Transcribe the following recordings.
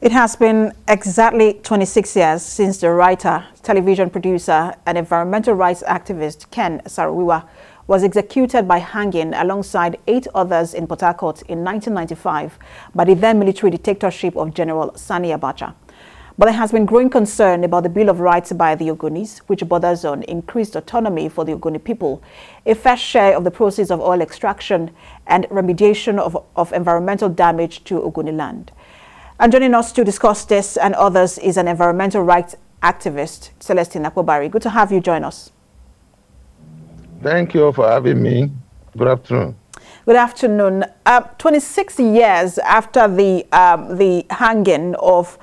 It has been exactly 26 years since the writer, television producer, and environmental rights activist Ken Saro-Wiwa was executed by hanging alongside 8 others in Port Harcourt in 1995 by the then military dictatorship of General Sani Abacha. But there has been growing concern about the Bill of Rights by the Ogonis, which borders on increased autonomy for the Ogoni people, a fair share of the proceeds of oil extraction, and remediation of environmental damage to Ogoniland. And joining us to discuss this and others is an environmental rights activist, Celestine Akpobari. Good to have you join us. Thank you for having me. Good afternoon. Good afternoon. 26 years after the hanging of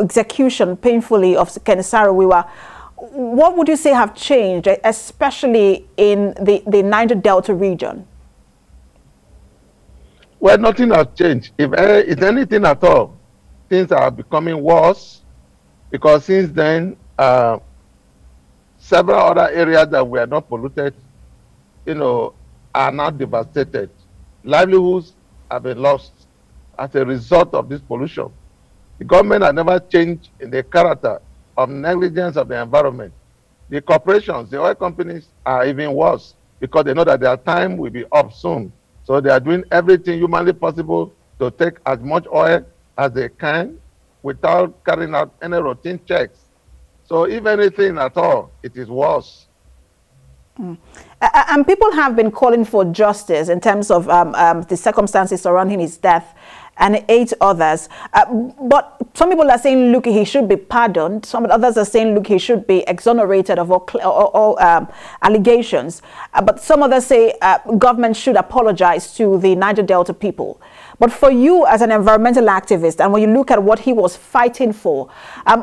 execution, painfully, of Ken Saro-Wiwa, what would you say have changed, especially in the Niger Delta region? Well, nothing has changed. If anything at all, things are becoming worse, because since then, several other areas that were not polluted, are now devastated. Livelihoods have been lost as a result of this pollution. The government has never changed in the character of negligence of the environment. The corporations, the oil companies, are even worse, because they know that their time will be up soon. So they are doing everything humanly possible to take as much oil as they can without carrying out any routine checks. So if anything at all, it is worse. Mm. And people have been calling for justice in terms of the circumstances surrounding his death and 8 others. But some people are saying, look, he should be pardoned. Some others are saying, look, he should be exonerated of all allegations. But some others say government should apologize to the Niger Delta people. But for you as an environmental activist, and when you look at what he was fighting for,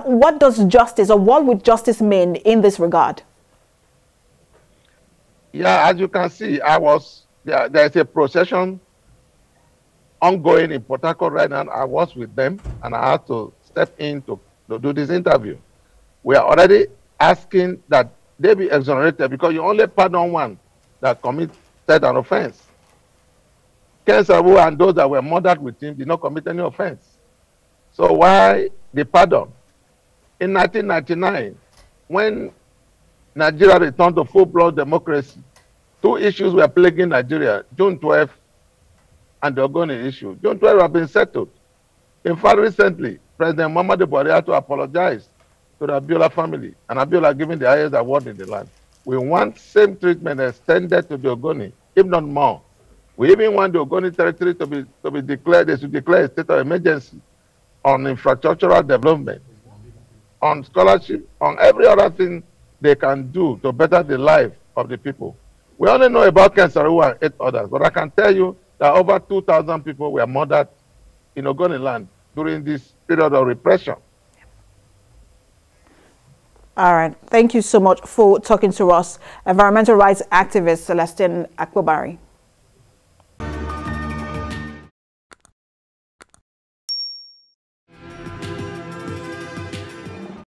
what does justice, or what would justice mean in this regard? Yeah, as you can see, there is a procession ongoing in Port Harcourt right now. I was with them, and I had to step in to do this interview. We are already asking that they be exonerated, because you only pardon one that committed an offense. Ken Saro-Wiwa and those that were murdered with him did not commit any offense. So why the pardon? In 1999, when Nigeria returned to full-blown democracy, 2 issues were plaguing Nigeria, June 12th and the Ogoni issue. June 12th have been settled. In fact, recently, President Muhammadu Buhari had to apologize to the Abiola family, and Abiola given the highest award in the land. We want same treatment extended to the Ogoni, if not more. We even want the Ogoni territory to be declared, they should declare a state of emergency on infrastructural development, on scholarship, on every other thing they can do to better the life of the people. We only know about Ken Saro-Wiwa and 8 others, but I can tell you that over 2,000 people were murdered in Ogoniland during this period of repression. All right. Thank you so much for talking to us, environmental rights activist Celestine Akpobari.